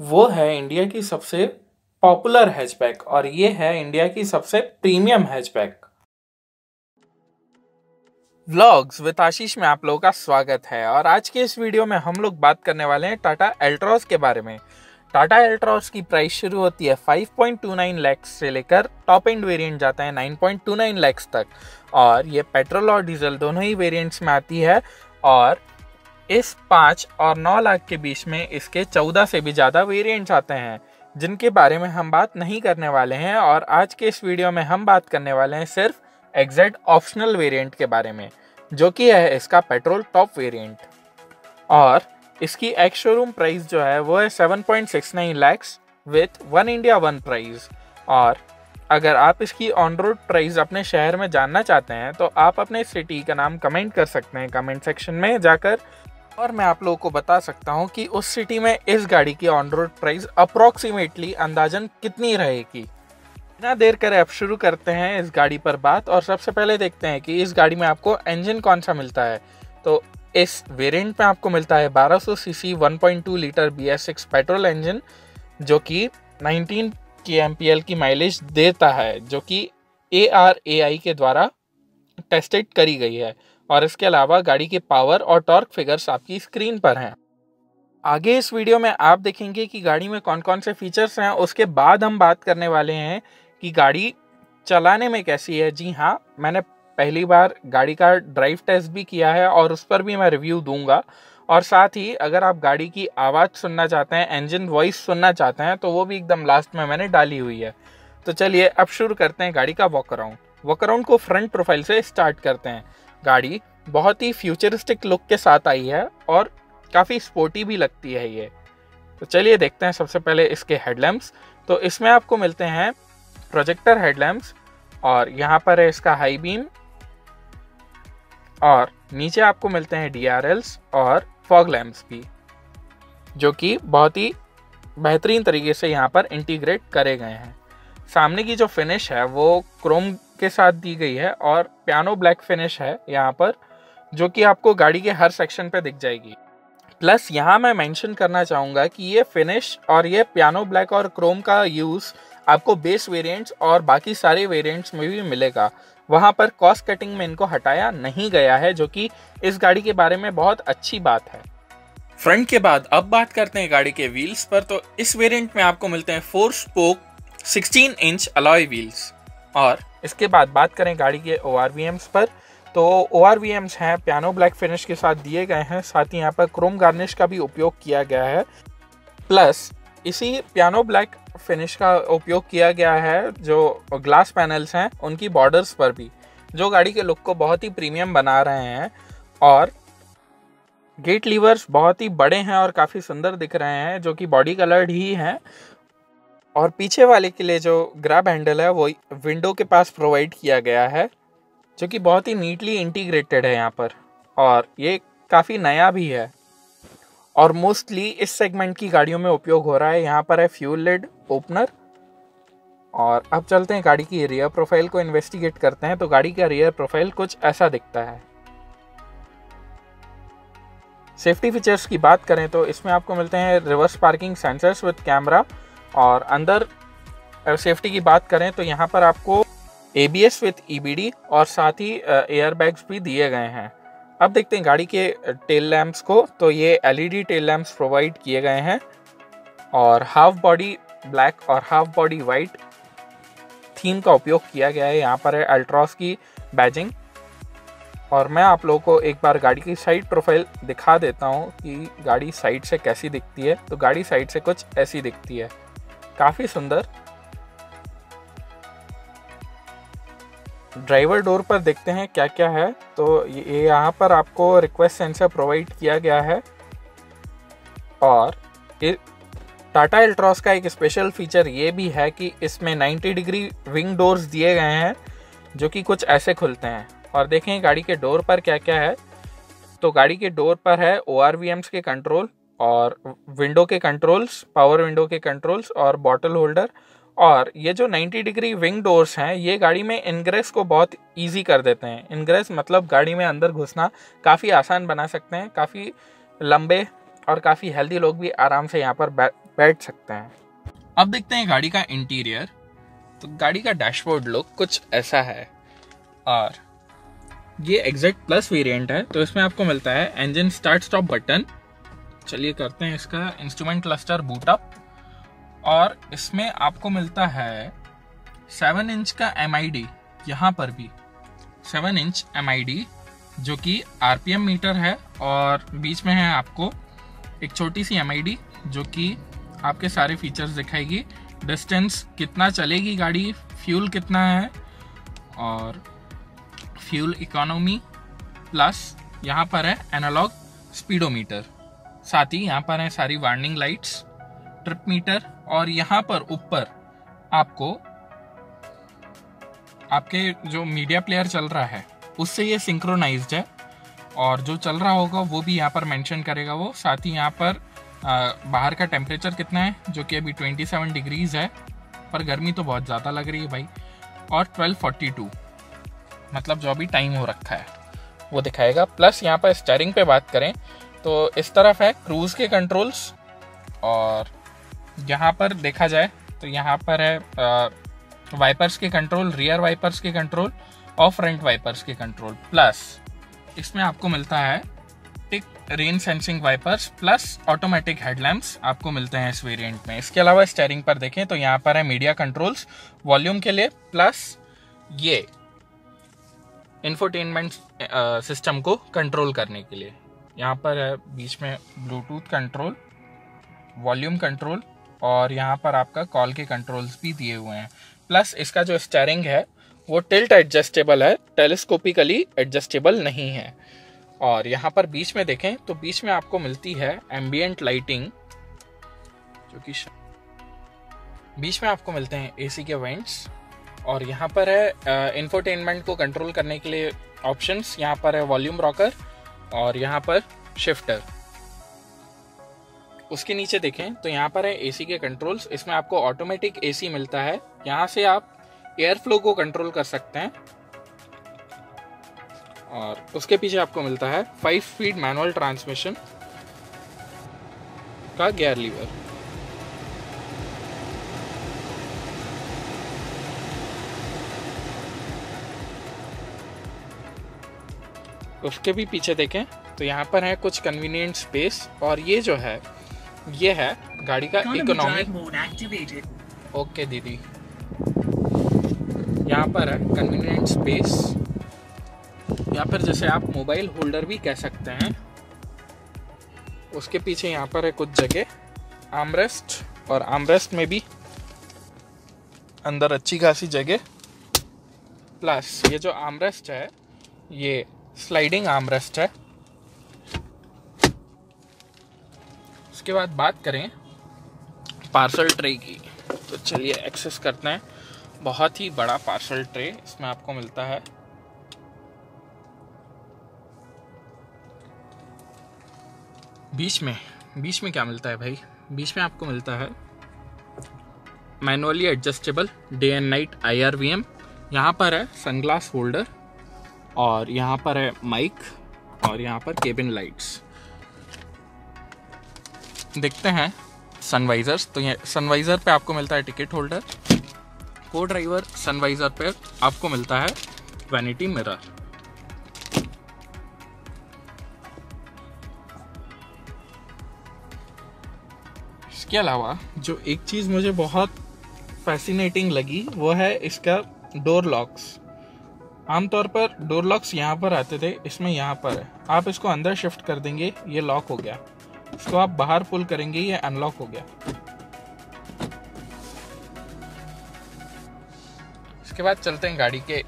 वो है इंडिया की सबसे पॉपुलर हैचबैक और ये है इंडिया की सबसे premium hatchback. Vlogs with Ashish में आप लोगों का स्वागत है और आज के इस वीडियो में हम लोग बात करने वाले हैं टाटा एल्ट्रॉज के बारे में। टाटा एल्ट्रॉज की प्राइस शुरू होती है 5.29 लाख्स से लेकर टॉप एंड वेरिएंट जाता है 9.29 लाख्स तक और ये पेट्रोल और डीजल दोनों ही वेरिएंट्स में आती है और इस 5 और 9 लाख के बीच में इसके 14 से भी ज़्यादा वेरिएंट्स आते हैं जिनके बारे में हम बात नहीं करने वाले हैं और आज के इस वीडियो में हम बात करने वाले हैं सिर्फ XZ ऑप्शनल वेरिएंट के बारे में जो कि है इसका पेट्रोल टॉप वेरिएंट और इसकी एक्स शोरूम प्राइस जो है वो है 7.69 lakhs with one India one price. और अगर आप इसकी ऑन रोड प्राइस अपने शहर में जानना चाहते हैं तो आप अपने सिटी का नाम कमेंट कर सकते हैं कमेंट सेक्शन में जाकर और मैं आप लोगों को बता सकता हूं कि उस सिटी में इस गाड़ी की ऑन रोड प्राइस अप्रॉक्सीमेटली अंदाजन कितनी रहेगी। बिना देर करे अब शुरू करते हैं इस गाड़ी पर बात और सबसे पहले देखते हैं कि इस गाड़ी में आपको इंजन कौन सा मिलता है। तो इस वेरिएंट में आपको मिलता है 1200 CC 1.2 litre BS6 petrol engine जो कि 19 kmpl की माइलेज देता है जो कि ARAI के द्वारा टेस्टेड करी गई है और इसके अलावा गाड़ी के पावर और टॉर्क फिगर्स आपकी स्क्रीन पर हैं। आगे इस वीडियो में आप देखेंगे कि गाड़ी में कौन कौन से फीचर्स हैं। उसके बाद हम बात करने वाले हैं कि गाड़ी चलाने में कैसी है। जी हाँ, मैंने पहली बार गाड़ी का ड्राइव टेस्ट भी किया है और उस पर भी मैं रिव्यू दूंगा और साथ ही अगर आप गाड़ी की आवाज़ सुनना चाहते हैं, इंजन वॉइस सुनना चाहते हैं तो वो भी एकदम लास्ट में मैंने डाली हुई है। तो चलिए अब शुरू करते हैं गाड़ी का वॉक अराउंड को फ्रंट प्रोफाइल से स्टार्ट करते हैं। गाड़ी बहुत ही फ्यूचरिस्टिक लुक के साथ आई है और काफ़ी स्पोर्टी भी लगती है ये। तो चलिए देखते हैं सबसे पहले इसके हेडलैम्प्स। तो इसमें आपको मिलते हैं प्रोजेक्टर हेडलैम्प्स और यहाँ पर है इसका हाई बीम और नीचे आपको मिलते हैं DRLs और फॉग लैम्प्स भी जो कि बहुत ही बेहतरीन तरीके से यहाँ पर इंटीग्रेट करे गए हैं। सामने की जो फिनिश है वो क्रोम के साथ दी गई है और पियानो ब्लैक फिनिश है यहाँ पर जो कि आपको गाड़ी के हर सेक्शन पे दिख जाएगी। प्लस यहाँ मैं मेंशन करना चाहूँगा कि ये फिनिश और ये पियानो ब्लैक और क्रोम का यूज़ आपको बेस वेरिएंट्स और बाकी सारे वेरिएंट्स में भी मिलेगा। वहाँ पर कॉस्ट कटिंग में इनको हटाया नहीं गया है जो कि इस गाड़ी के बारे में बहुत अच्छी बात है। फ्रंट के बाद अब बात करते हैं गाड़ी के व्हील्स पर। तो इस वेरिएंट में आपको मिलते हैं 4 स्पोक 16 इंच अलॉय व्हील्स और इसके बाद बात करें गाड़ी के ORVMs पर। तो ORVMs हैं पियानो ब्लैक फिनिश के साथ दिए गए हैं, साथ ही यहाँ पर क्रोम गार्निश का भी उपयोग किया गया है। प्लस इसी पियानो ब्लैक फिनिश का उपयोग किया गया है जो ग्लास पैनल्स हैं उनकी बॉर्डर्स पर भी, जो गाड़ी के लुक को बहुत ही प्रीमियम बना रहे हैं। और गेट लीवर्स बहुत ही बड़े हैं और काफ़ी सुंदर दिख रहे हैं जो कि बॉडी कलर्ड ही हैं। और पीछे वाले के लिए जो ग्रैब हैंडल है वो विंडो के पास प्रोवाइड किया गया है जो कि बहुत ही नीटली इंटीग्रेटेड है यहाँ पर और ये काफ़ी नया भी है और मोस्टली इस सेगमेंट की गाड़ियों में उपयोग हो रहा है। यहाँ पर है फ्यूल लिड ओपनर। और अब चलते हैं गाड़ी की रियर प्रोफाइल को इन्वेस्टिगेट करते हैं। तो गाड़ी का रियर प्रोफाइल कुछ ऐसा दिखता है। सेफ्टी फीचर्स की बात करें तो इसमें आपको मिलते हैं reverse parking sensors with camera और अंदर सेफ्टी की बात करें तो यहाँ पर आपको ABS विथ EBD और साथ ही एयरबैग्स भी दिए गए हैं। अब देखते हैं गाड़ी के टेल लैम्प्स को। तो ये LED टेल लैम्प्स प्रोवाइड किए गए हैं और हाफ बॉडी ब्लैक और हाफ बॉडी वाइट थीम का उपयोग किया गया है। यहाँ पर है अल्ट्रॉज की बैजिंग और मैं आप लोगों को एक बार गाड़ी की साइड प्रोफाइल दिखा देता हूँ कि गाड़ी साइड से कैसी दिखती है। तो गाड़ी साइड से कुछ ऐसी दिखती है, काफ़ी सुंदर। ड्राइवर डोर पर देखते हैं क्या क्या है। तो ये यहाँ पर आपको रिक्वेस्ट सेंसर प्रोवाइड किया गया है और टाटा एल्ट्रॉज का एक स्पेशल फीचर ये भी है कि इसमें 90 डिग्री विंग डोर्स दिए गए हैं जो कि कुछ ऐसे खुलते हैं। और देखें गाड़ी के डोर पर क्या क्या है। तो गाड़ी के डोर पर है ORVMs के कंट्रोल और विंडो के कंट्रोल्स, पावर विंडो के कंट्रोल्स और बॉटल होल्डर। और ये जो 90 डिग्री विंग डोर्स हैं ये गाड़ी में इनग्रेस को बहुत इजी कर देते हैं। इनग्रेस मतलब गाड़ी में अंदर घुसना काफ़ी आसान बना सकते हैं। काफ़ी लंबे और काफ़ी हेल्दी लोग भी आराम से यहाँ पर बैठ सकते हैं। अब देखते हैं गाड़ी का इंटीरियर। तो गाड़ी का डैशबोर्ड लुक कुछ ऐसा है और ये एग्जैक्ट प्लस वेरिएंट है, तो इसमें आपको मिलता है इंजन स्टार्ट स्टॉप बटन। चलिए करते हैं इसका इंस्ट्रूमेंट क्लस्टर बूटअप और इसमें आपको मिलता है 7 इंच का MID, यहाँ पर भी 7 इंच MID जो कि RPM मीटर है और बीच में है आपको एक छोटी सी MID जो कि आपके सारे फीचर्स दिखाएगी, डिस्टेंस कितना चलेगी गाड़ी, फ्यूल कितना है और फ्यूल इकोनॉमी, प्लस यहाँ पर है एनालॉग स्पीडोमीटर, साथ ही यहाँ पर है सारी वार्निंग लाइट्स, ट्रिप मीटर और यहाँ पर ऊपर आपको आपके जो मीडिया प्लेयर चल रहा है उससे ये सिंक्रोनाइज्ड है और जो चल रहा होगा वो भी यहाँ पर मेंशन करेगा वो। साथ ही यहाँ पर बाहर का टेम्परेचर कितना है जो कि अभी 27 डिग्रीज है, पर गर्मी तो बहुत ज़्यादा लग रही है भाई, और 12:42 मतलब जो अभी टाइम हो रखा है वो दिखाएगा। प्लस यहाँ पर स्टीयरिंग पे बात करें तो इस तरफ है क्रूज़ के कंट्रोल्स और यहाँ पर देखा जाए तो यहाँ पर है वाइपर्स के कंट्रोल, रियर वाइपर्स के कंट्रोल और फ्रंट वाइपर्स के कंट्रोल। प्लस इसमें आपको मिलता है टिक rain sensing wipers plus automatic headlamps आपको मिलते हैं इस वेरिएंट में। इसके अलावा स्टीयरिंग पर देखें तो यहाँ पर है मीडिया कंट्रोल्स वॉल्यूम के लिए, प्लस ये इंफोटेनमेंट सिस्टम को कंट्रोल करने के लिए। यहाँ पर है बीच में ब्लूटूथ कंट्रोल, वॉल्यूम कंट्रोल और यहाँ पर आपका कॉल के कंट्रोल्स भी दिए हुए हैं। प्लस इसका जो स्टीयरिंग है वो टिल्ट एडजस्टेबल है, टेलीस्कोपिकली एडजस्टेबल नहीं है। और यहाँ पर बीच में देखें तो बीच में आपको मिलती है एम्बियंट लाइटिंग जो कि बीच में आपको मिलते हैं एसी के वेंट्स और यहाँ पर है इंफोटेनमेंट को कंट्रोल करने के लिए ऑप्शंस, यहाँ पर है वॉल्यूम रॉकर और यहाँ पर शिफ्टर। उसके नीचे देखें तो यहाँ पर है एसी के कंट्रोल्स, इसमें आपको ऑटोमेटिक एसी मिलता है, यहाँ से आप एयर फ्लो को कंट्रोल कर सकते हैं। और उसके पीछे आपको मिलता है 5 स्पीड मैनुअल ट्रांसमिशन का गियर लीवर। उसके भी पीछे देखें तो यहाँ पर है कुछ कन्वीनियंट स्पेस और ये जो है ये है गाड़ी का इकोनॉमी। ओके दीदी, यहाँ पर है कन्वीनियंट स्पेस या फिर जैसे आप मोबाइल होल्डर भी कह सकते हैं। उसके पीछे यहाँ पर है कुछ जगह आर्मरेस्ट और आर्मरेस्ट में भी अंदर अच्छी खासी जगह। प्लस ये जो आर्मरेस्ट है ये स्लाइडिंग आर्मरेस्ट है। उसके बाद बात करें पार्सल ट्रे की, तो चलिए एक्सेस करते हैं। बहुत ही बड़ा पार्सल ट्रे इसमें आपको मिलता है। बीच में क्या मिलता है भाई, बीच में आपको मिलता है manually adjustable day and night IRVM, यहाँ पर है सनग्लास होल्डर और यहाँ पर है माइक और यहाँ पर केबिन लाइट्स। देखते हैं सनवाइजर्स, तो ये सनवाइजर पे आपको मिलता है टिकट होल्डर, को ड्राइवर सनवाइजर पे आपको मिलता है वैनिटी मिरर। इसके अलावा जो एक चीज़ मुझे बहुत फैसिनेटिंग लगी वो है इसका डोर लॉक्स। आमतौर पर डोर लॉक्स यहाँ पर आते थे, इसमें यहाँ पर है। आप इसको अंदर शिफ्ट कर देंगे ये लॉक हो गया, इसको आप बाहर पुल करेंगे ये अनलॉक हो गया। इसके बाद चलते हैं गाड़ी के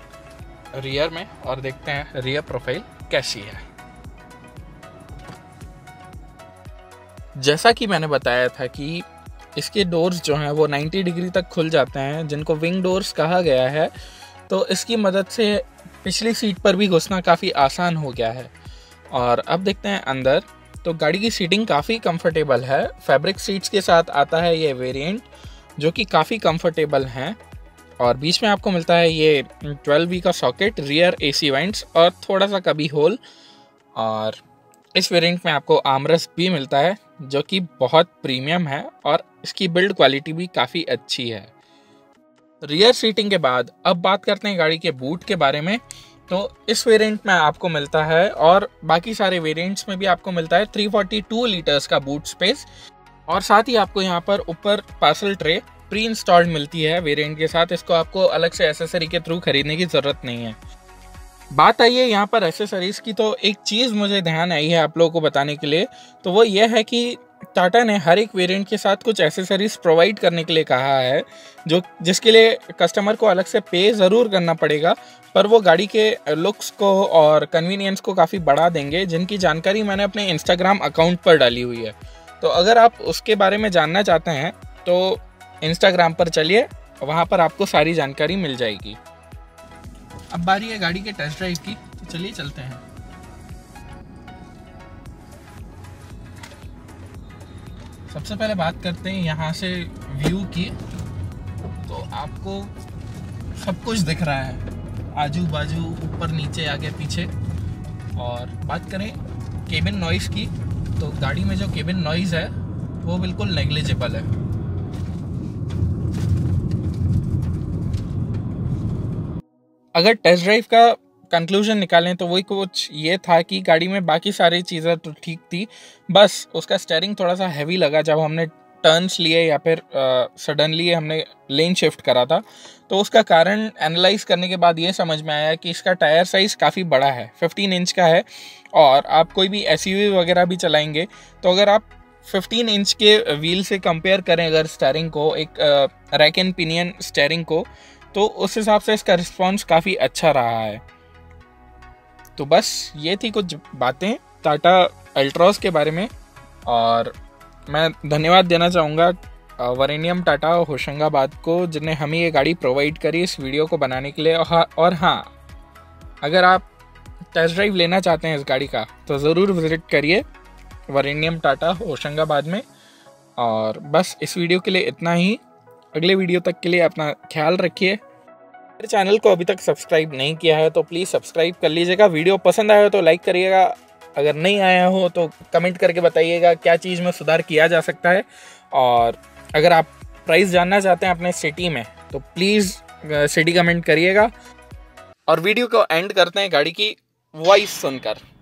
रियर में और देखते हैं रियर प्रोफाइल कैसी है। जैसा कि मैंने बताया था कि इसके डोर्स जो हैं वो 90 डिग्री तक खुल जाते हैं, जिनको विंग डोर्स कहा गया है, तो इसकी मदद से पिछली सीट पर भी घुसना काफ़ी आसान हो गया है। और अब देखते हैं अंदर, तो गाड़ी की सीटिंग काफ़ी कंफर्टेबल है, फैब्रिक सीट्स के साथ आता है ये वेरिएंट जो कि काफ़ी कंफर्टेबल हैं। और बीच में आपको मिलता है ये 12V का सॉकेट, रियर AC वेंट्स और थोड़ा सा कभी होल। और इस वेरिएंट में आपको आर्मरेस्ट भी मिलता है जो कि बहुत प्रीमियम है और इसकी बिल्ड क्वालिटी भी काफ़ी अच्छी है। रियर सीटिंग के बाद अब बात करते हैं गाड़ी के बूट के बारे में। तो इस वेरिएंट में आपको मिलता है और बाकी सारे वेरिएंट्स में भी आपको मिलता है 342 लीटर्स का बूट स्पेस, और साथ ही आपको यहाँ पर ऊपर पार्सल ट्रे प्री इंस्टॉल्ड मिलती है वेरिएंट के साथ। इसको आपको अलग से एसेसरी के थ्रू खरीदने की ज़रूरत नहीं है। बात आई है यहाँ पर एसेसरीज़ की, तो एक चीज़ मुझे ध्यान आई है आप लोगों को बताने के लिए, तो वो ये है कि टाटा ने हर एक वेरिएंट के साथ कुछ एसेसरीज प्रोवाइड करने के लिए कहा है, जो जिसके लिए कस्टमर को अलग से पे ज़रूर करना पड़ेगा, पर वो गाड़ी के लुक्स को और कन्वीनियंस को काफ़ी बढ़ा देंगे, जिनकी जानकारी मैंने अपने इंस्टाग्राम अकाउंट पर डाली हुई है। तो अगर आप उसके बारे में जानना चाहते हैं तो इंस्टाग्राम पर चलिए, वहाँ पर आपको सारी जानकारी मिल जाएगी। अब बारी है गाड़ी के टेस्ट ड्राइव की, तो चलिए चलते हैं। सबसे पहले बात करते हैं यहाँ से व्यू की, तो आपको सब कुछ दिख रहा है आजू बाजू, ऊपर नीचे आगे पीछे। और बात करें केबिन नॉइज़ की, तो गाड़ी में जो केबिन नॉइज़ है वो बिल्कुल नेग्लिजिबल है। अगर टेस्ट ड्राइव का कंक्लूजन निकालें तो वही कुछ ये था कि गाड़ी में बाकी सारी चीज़ें तो ठीक थी, बस उसका स्टेयरिंग थोड़ा सा हैवी लगा जब हमने टर्न्स लिए या फिर सडनली हमने लेन शिफ्ट करा था। तो उसका कारण एनालाइज करने के बाद ये समझ में आया कि इसका टायर साइज़ काफ़ी बड़ा है, 15 इंच का है, और आप कोई भी एसयूवी वगैरह भी चलाएंगे तो अगर आप 15 इंच के व्हील से कंपेयर करें अगर स्टेयरिंग को, एक रैक एंड पिनियन स्टेयरिंग को, तो उस हिसाब से इसका रिस्पॉन्स काफ़ी अच्छा रहा है। तो बस ये थी कुछ बातें टाटा अल्ट्रोज के बारे में, और मैं धन्यवाद देना चाहूँगा वरेनियम टाटा होशंगाबाद को, जिन्हें हमें ये गाड़ी प्रोवाइड करी इस वीडियो को बनाने के लिए। और हाँ, अगर आप टेस्ट ड्राइव लेना चाहते हैं इस गाड़ी का तो ज़रूर विज़िट करिए वरेनियम टाटा होशंगाबाद में। और बस इस वीडियो के लिए इतना ही। अगले वीडियो तक के लिए अपना ख्याल रखिए। मेरे चैनल को अभी तक सब्सक्राइब नहीं किया है तो प्लीज़ सब्सक्राइब कर लीजिएगा। वीडियो पसंद आया हो तो लाइक करिएगा, अगर नहीं आया हो तो कमेंट करके बताइएगा क्या चीज़ में सुधार किया जा सकता है। और अगर आप प्राइस जानना चाहते हैं अपने सिटी में तो प्लीज़ सिटी कमेंट करिएगा। और वीडियो को एंड करते हैं गाड़ी की वॉइस सुनकर।